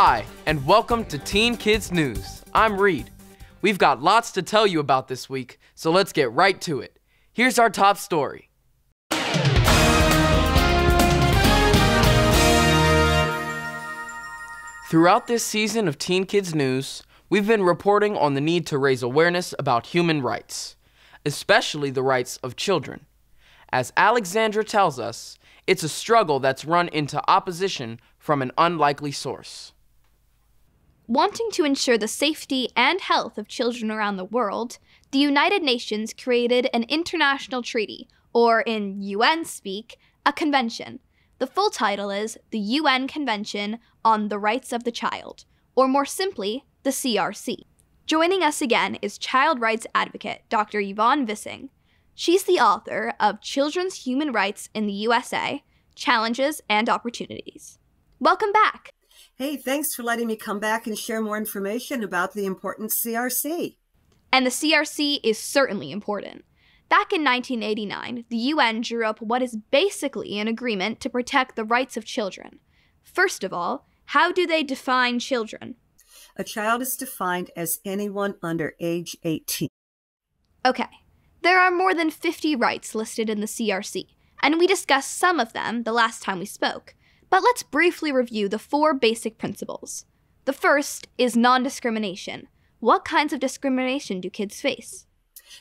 Hi, and welcome to Teen Kids News. I'm Reed. We've got lots to tell you about this week, so let's get right to it. Here's our top story. Throughout this season of Teen Kids News, we've been reporting on the need to raise awareness about human rights, especially the rights of children. As Alexandra tells us, it's a struggle that's run into opposition from an unlikely source. Wanting to ensure the safety and health of children around the world, the United Nations created an international treaty, or in UN speak, a convention. The full title is the UN Convention on the Rights of the Child, or more simply, the CRC. Joining us again is child rights advocate Dr. Yvonne Vissing. She's the author of Children's Human Rights in the USA, Challenges and Opportunities. Welcome back. Hey, thanks for letting me come back and share more information about the important CRC. And the CRC is certainly important. Back in 1989, the UN drew up what is basically an agreement to protect the rights of children. First of all, how do they define children? A child is defined as anyone under age 18. Okay. There are more than 50 rights listed in the CRC, and we discussed some of them the last time we spoke, but let's briefly review the four basic principles. The first is non-discrimination. What kinds of discrimination do kids face?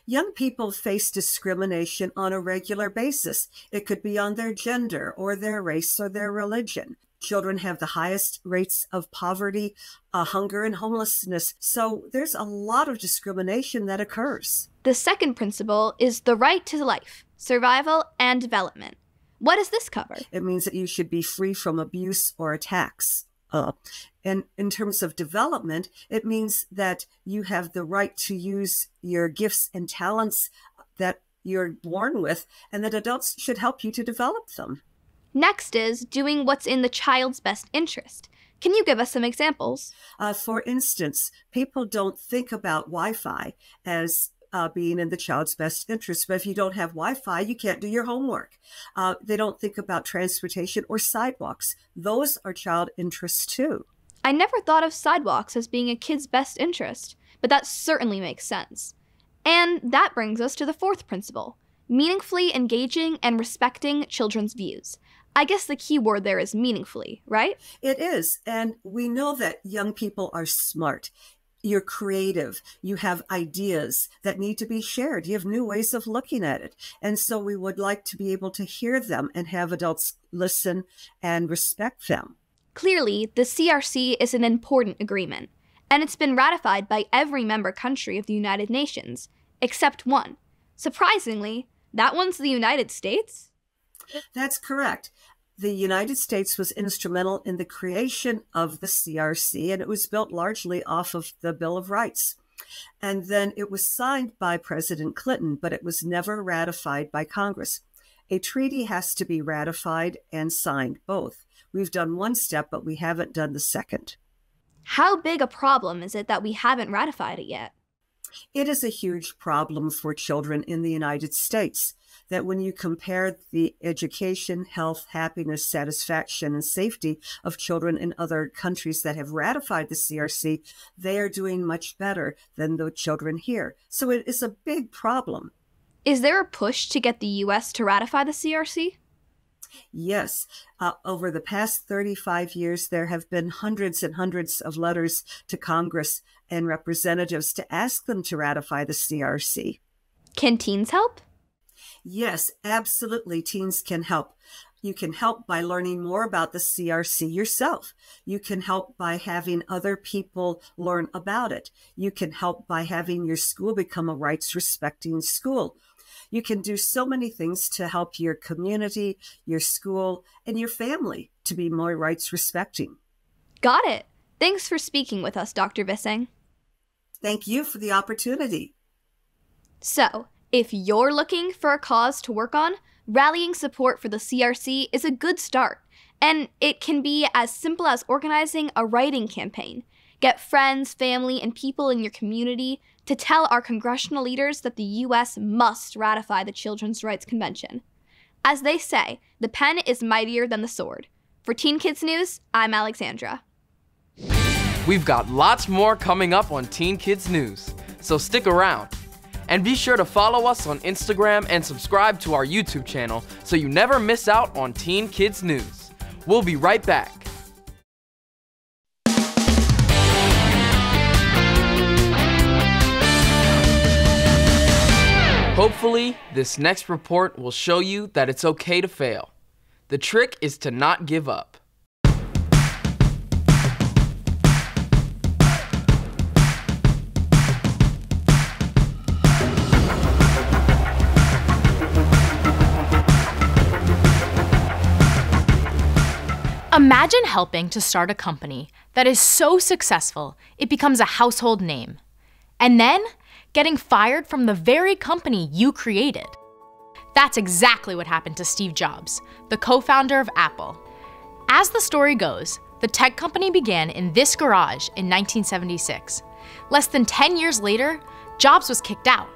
Young people face discrimination on a regular basis. It could be on their gender or their race or their religion. Children have the highest rates of poverty, hunger, and homelessness. So there's a lot of discrimination that occurs. The second principle is the right to life, survival, and development. What does this cover? It means that you should be free from abuse or attacks. And in terms of development, it means that you have the right to use your gifts and talents that you're born with, and that adults should help you to develop them. Next is doing what's in the child's best interest. Can you give us some examples? For instance, people don't think about Wi-Fi as being in the child's best interest. But if you don't have Wi-Fi, you can't do your homework. They don't think about transportation or sidewalks. Those are child interests too. I never thought of sidewalks as being a kid's best interest, but that certainly makes sense. And that brings us to the fourth principle, meaningfully engaging and respecting children's views. I guess the key word there is meaningfully, right? It is, and we know that young people are smart. You're creative. You have ideas that need to be shared. You have new ways of looking at it. And so we would like to be able to hear them and have adults listen and respect them. Clearly, the CRC is an important agreement, and it's been ratified by every member country of the United Nations, except one. Surprisingly, that one's the United States. That's correct. The United States was instrumental in the creation of the CRC, and it was built largely off of the Bill of Rights. And then it was signed by President Clinton, but it was never ratified by Congress. A treaty has to be ratified and signed both. We've done one step, but we haven't done the second. How big a problem is it that we haven't ratified it yet? It is a huge problem for children in the United States that when you compare the education, health, happiness, satisfaction, and safety of children in other countries that have ratified the CRC, they are doing much better than the children here. So it is a big problem. Is there a push to get the U.S. to ratify the CRC? Yes. Over the past 35 years, there have been hundreds and hundreds of letters to Congress and representatives to ask them to ratify the CRC. Can teens help? Yes, absolutely. Teens can help. You can help by learning more about the CRC yourself. You can help by having other people learn about it. You can help by having your school become a rights-respecting school. You can do so many things to help your community, your school, and your family to be more rights-respecting. Got it. Thanks for speaking with us, Dr. Vissing. Thank you for the opportunity. So, if you're looking for a cause to work on, rallying support for the CRC is a good start, and it can be as simple as organizing a writing campaign. Get friends, family, and people in your community to tell our congressional leaders that the U.S. must ratify the Children's Rights Convention. As they say, the pen is mightier than the sword. For Teen Kids News, I'm Alexandra. We've got lots more coming up on Teen Kids News, so stick around. And be sure to follow us on Instagram and subscribe to our YouTube channel so you never miss out on Teen Kids News. We'll be right back. Hopefully, this next report will show you that it's okay to fail. The trick is to not give up. Imagine helping to start a company that is so successful it becomes a household name, and then getting fired from the very company you created. That's exactly what happened to Steve Jobs, the co-founder of Apple. As the story goes, the tech company began in this garage in 1976. Less than 10 years later, Jobs was kicked out.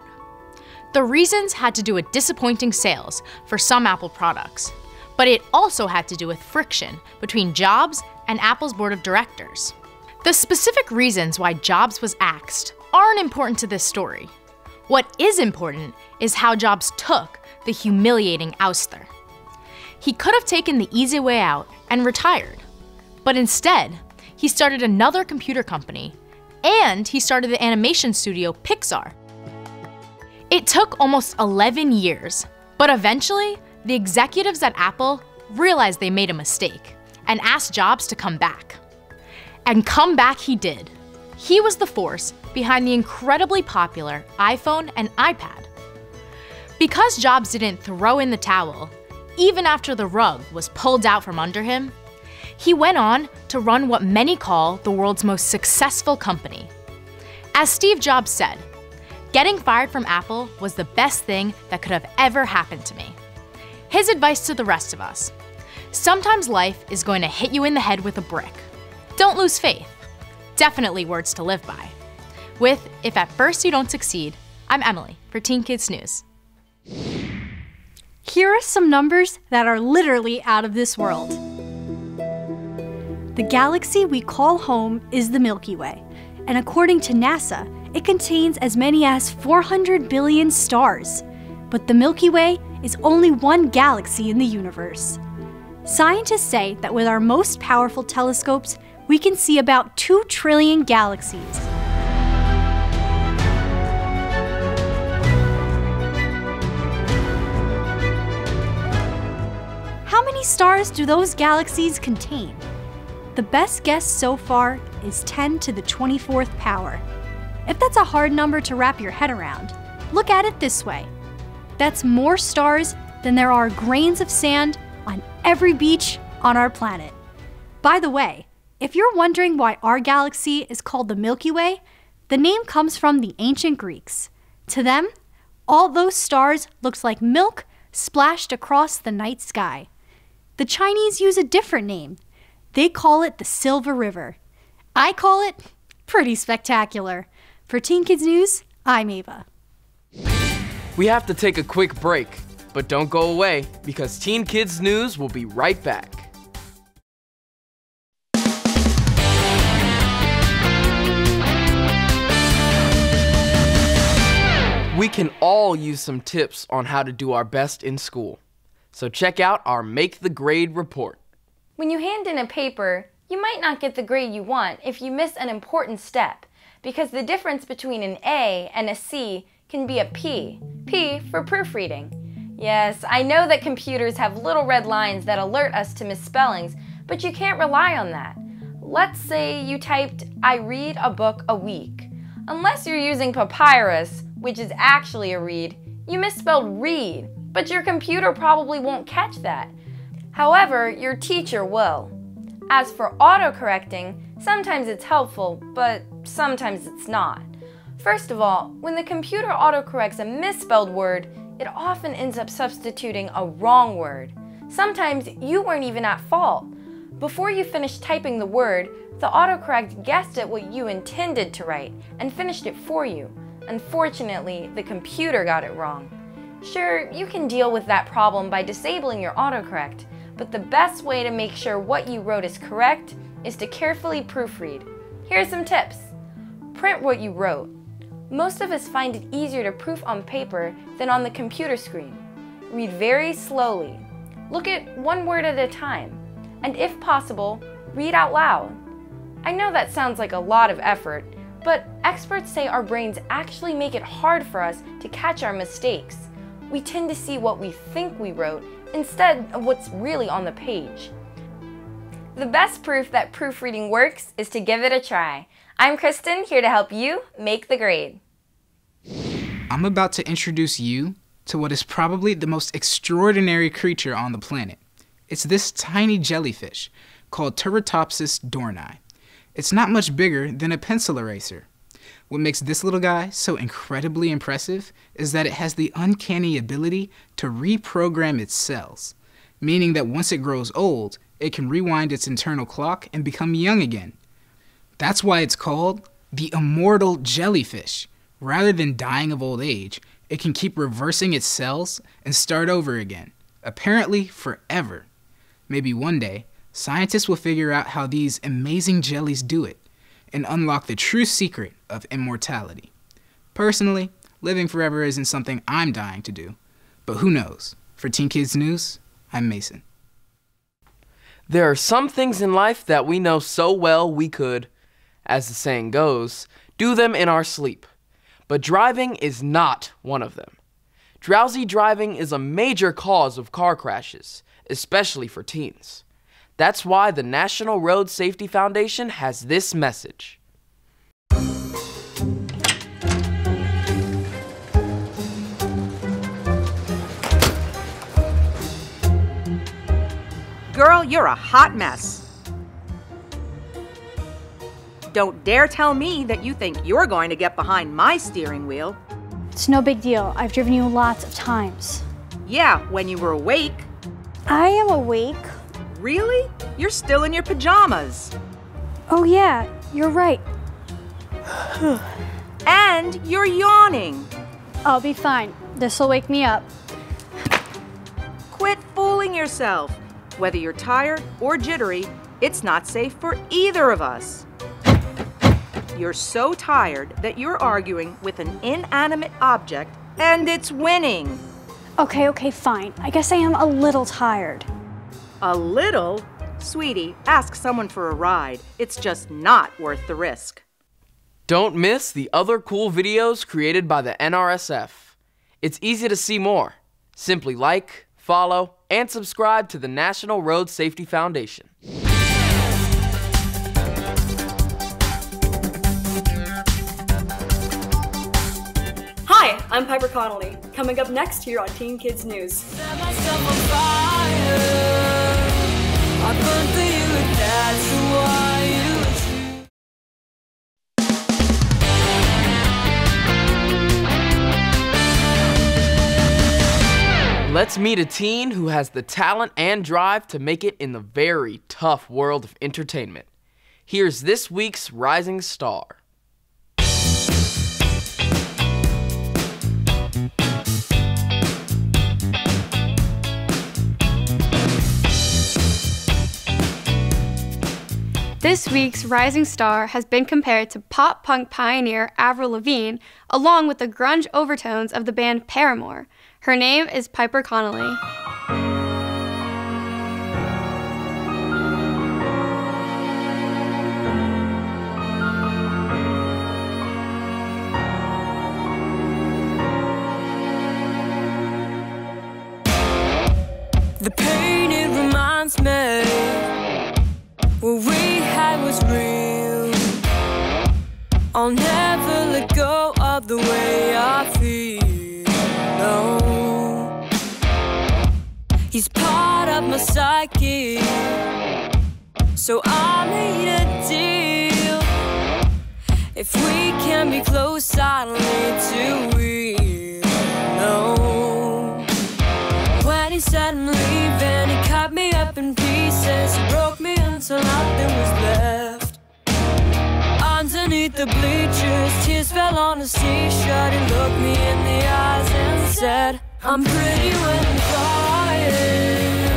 The reasons had to do with disappointing sales for some Apple products. But it also had to do with friction between Jobs and Apple's board of directors. The specific reasons why Jobs was axed aren't important to this story. What is important is how Jobs took the humiliating ouster. He could have taken the easy way out and retired, but instead, he started another computer company, and he started the animation studio Pixar. It took almost 11 years, but eventually, the executives at Apple realized they made a mistake and asked Jobs to come back. And come back he did. He was the force behind the incredibly popular iPhone and iPad. Because Jobs didn't throw in the towel, even after the rug was pulled out from under him, he went on to run what many call the world's most successful company. As Steve Jobs said, "Getting fired from Apple was the best thing that could have ever happened to me." His advice to the rest of us: sometimes life is going to hit you in the head with a brick. Don't lose faith. Definitely words to live by. With If At First You Don't Succeed, I'm Emily for Teen Kids News. Here are some numbers that are literally out of this world. The galaxy we call home is the Milky Way, and according to NASA, it contains as many as 400 billion stars. But the Milky Way is only one galaxy in the universe. Scientists say that with our most powerful telescopes, we can see about 2 trillion galaxies. How many stars do those galaxies contain? The best guess so far is 10 to the 24th power. If that's a hard number to wrap your head around, look at it this way. That's more stars than there are grains of sand on every beach on our planet. By the way, if you're wondering why our galaxy is called the Milky Way, the name comes from the ancient Greeks. To them, all those stars looked like milk splashed across the night sky. The Chinese use a different name. They call it the Silver River. I call it pretty spectacular. For Teen Kids News, I'm Ava. We have to take a quick break, but don't go away because Teen Kids News will be right back. We can all use some tips on how to do our best in school. So check out our Make the Grade report. When you hand in a paper, you might not get the grade you want if you miss an important step, because the difference between an A and a C can be a P. P for proofreading. Yes, I know that computers have little red lines that alert us to misspellings, but you can't rely on that. Let's say you typed, "I read a book a week." Unless you're using papyrus, which is actually a read, you misspelled read, but your computer probably won't catch that. However, your teacher will. As for auto-correcting, sometimes it's helpful, but sometimes it's not. First of all, when the computer autocorrects a misspelled word, it often ends up substituting a wrong word. Sometimes you weren't even at fault. Before you finished typing the word, the autocorrect guessed at what you intended to write and finished it for you. Unfortunately, the computer got it wrong. Sure, you can deal with that problem by disabling your autocorrect, but the best way to make sure what you wrote is correct is to carefully proofread. Here are some tips. Print what you wrote. Most of us find it easier to proof on paper than on the computer screen. Read very slowly. Look at one word at a time. And if possible, read out loud. I know that sounds like a lot of effort, but experts say our brains actually make it hard for us to catch our mistakes. We tend to see what we think we wrote instead of what's really on the page. The best proof that proofreading works is to give it a try. I'm Kristen, here to help you make the grade. I'm about to introduce you to what is probably the most extraordinary creature on the planet. It's this tiny jellyfish called Turritopsis dohrnii. It's not much bigger than a pencil eraser. What makes this little guy so incredibly impressive is that it has the uncanny ability to reprogram its cells, meaning that once it grows old, it can rewind its internal clock and become young again. That's why it's called the immortal jellyfish. Rather than dying of old age, it can keep reversing its cells and start over again, apparently forever. Maybe one day, scientists will figure out how these amazing jellies do it and unlock the true secret of immortality. Personally, living forever isn't something I'm dying to do, but who knows? For Teen Kids News, I'm Mason. There are some things in life that we know so well we could, as the saying goes, do them in our sleep. But driving is not one of them. Drowsy driving is a major cause of car crashes, especially for teens. That's why the National Road Safety Foundation has this message. Girl, you're a hot mess. Don't dare tell me that you think you're going to get behind my steering wheel. It's no big deal. I've driven you lots of times. Yeah, when you were awake. I am awake. Really? You're still in your pajamas. Oh yeah, you're right. And you're yawning. I'll be fine. This'll wake me up. Quit fooling yourself. Whether you're tired or jittery, it's not safe for either of us. You're so tired that you're arguing with an inanimate object and it's winning. Okay, fine. I guess I am a little tired. A little? Sweetie, ask someone for a ride. It's just not worth the risk. Don't miss the other cool videos created by the NRSF. It's easy to see more. Simply like, follow, and subscribe to the National Road Safety Foundation. Hi, I'm Piper Connolly. Coming up next here on Teen Kids News. Set myself on fire. I burned through you, and that's why you... Let's meet a teen who has the talent and drive to make it in the very tough world of entertainment. Here's this week's rising star. This week's rising star has been compared to pop-punk pioneer Avril Lavigne, along with the grunge overtones of the band Paramore. Her name is Piper Connolly. The pain it reminds me, what we had was real. I'll never let go of the way I feel. No. He's part of my psyche, so I made a deal. If we can be close, I don't need to real. No. When he said I'm leaving, he cut me up in pieces, he broke me until nothing was left. Underneath the bleachers, tears fell on his t-shirt. He looked me in the eyes and said, I'm pretty when I'm crying,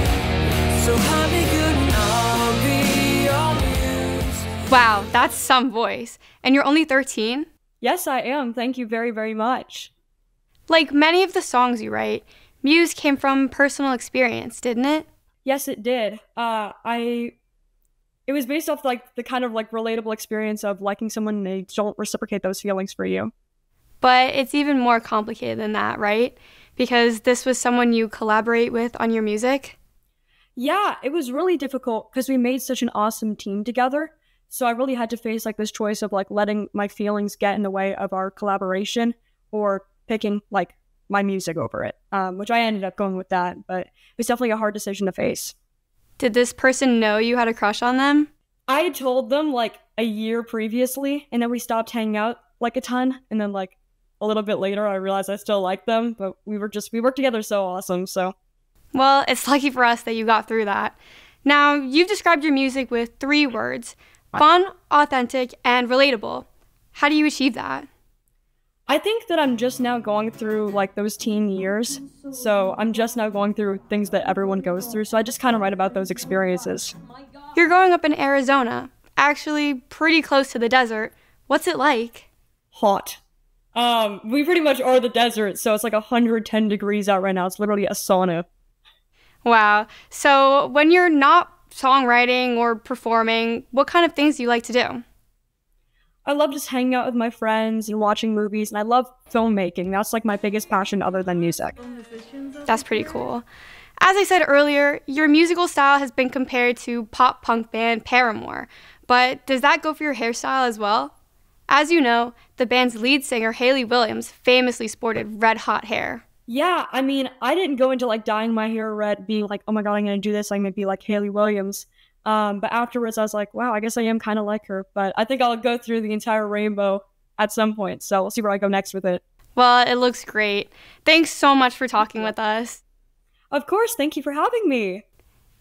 so have me good and I'll be all used. Wow, that's some voice. And you're only 13? Yes, I am. Thank you very, very much. Like many of the songs you write, Muse came from personal experience, didn't it? Yes, it did. It was based off like the kind of like relatable experience of liking someone and they don't reciprocate those feelings for you. But it's even more complicated than that, right? Because this was someone you collaborate with on your music? Yeah, it was really difficult because we made such an awesome team together. So I really had to face like this choice of like letting my feelings get in the way of our collaboration or picking like my music over it, which I ended up going with that. But it was definitely a hard decision to face. Did this person know you had a crush on them? I told them like a year previously, and then we stopped hanging out like a ton. And then like a little bit later, I realized I still liked them, but we worked together so awesome. So, well, it's lucky for us that you got through that. Now, you've described your music with 3 words: fun, authentic, and relatable. How do you achieve that? I think that I'm just now going through like those teen years. So I'm just now going through things that everyone goes through. So I just kind of write about those experiences. You're growing up in Arizona, actually pretty close to the desert. What's it like? Hot. We pretty much are the desert. So it's like 110 degrees out right now. It's literally a sauna. Wow. So when you're not songwriting or performing, what kind of things do you like to do? I love just hanging out with my friends and watching movies, and I love filmmaking. That's like my biggest passion other than music. That's pretty cool. As I said earlier, your musical style has been compared to pop punk band Paramore, but does that go for your hairstyle as well? As you know, the band's lead singer Hayley Williams famously sported red hot hair. Yeah, I mean, I didn't go into like dyeing my hair red, being like, oh my god, I'm gonna do this, I'm gonna be like Hayley Williams. But afterwards, I was like, wow, I guess I am kind of like her. But I think I'll go through the entire rainbow at some point. So we'll see where I go next with it. Well, it looks great. Thanks so much for talking with us. Of course. Thank you for having me.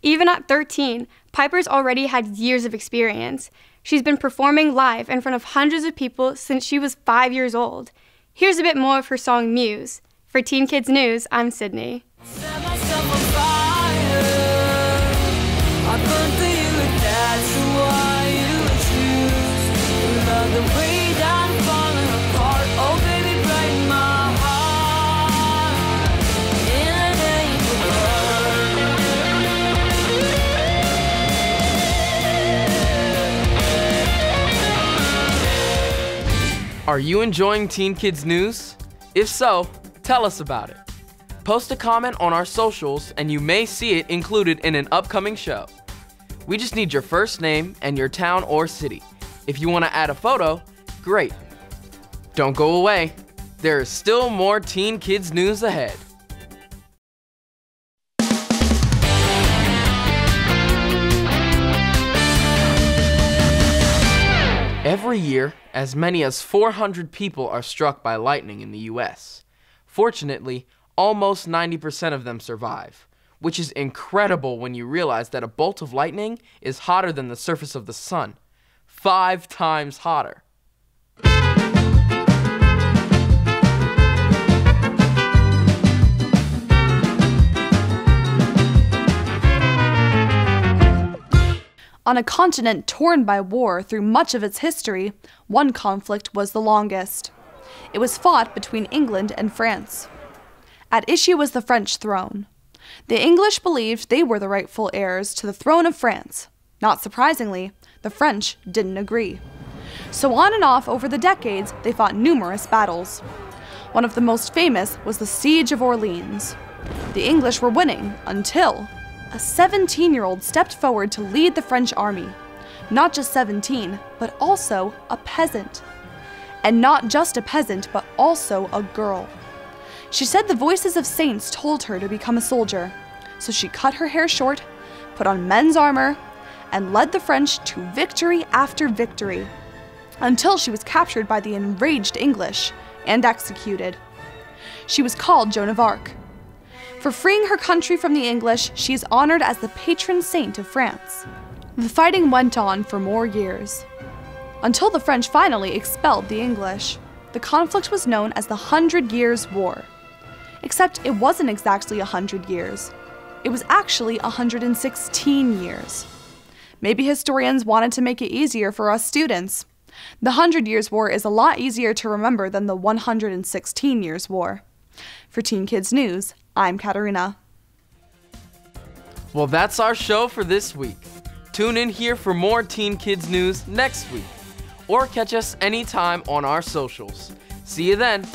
Even at 13, Piper's already had years of experience. She's been performing live in front of hundreds of people since she was 5 years old. Here's a bit more of her song Muse. For Teen Kids News, I'm Sydney. Are you enjoying Teen Kids News? If so, tell us about it. Post a comment on our socials and you may see it included in an upcoming show. We just need your first name and your town or city. If you want to add a photo, great. Don't go away. There is still more Teen Kids News ahead. Every year, as many as 400 people are struck by lightning in the U.S. Fortunately, almost 90% of them survive, which is incredible when you realize that a bolt of lightning is hotter than the surface of the sun, 5 times hotter. On a continent torn by war through much of its history, one conflict was the longest. It was fought between England and France. At issue was the French throne. The English believed they were the rightful heirs to the throne of France. Not surprisingly, the French didn't agree. So on and off over the decades, they fought numerous battles. One of the most famous was the Siege of Orleans. The English were winning until a 17-year-old stepped forward to lead the French army. Not just 17, but also a peasant. And not just a peasant, but also a girl. She said the voices of saints told her to become a soldier. So she cut her hair short, put on men's armor, and led the French to victory after victory, until she was captured by the enraged English and executed. She was called Joan of Arc. For freeing her country from the English, she is honored as the patron saint of France. The fighting went on for more years, until the French finally expelled the English. The conflict was known as the 100 Years' War. Except it wasn't exactly 100 years. It was actually 116 years. Maybe historians wanted to make it easier for us students. The 100 Years' War is a lot easier to remember than the 116 Years' War. For Teen Kids News, I'm Katarina. Well, that's our show for this week. Tune in here for more Teen Kids News next week, or catch us anytime on our socials. See you then.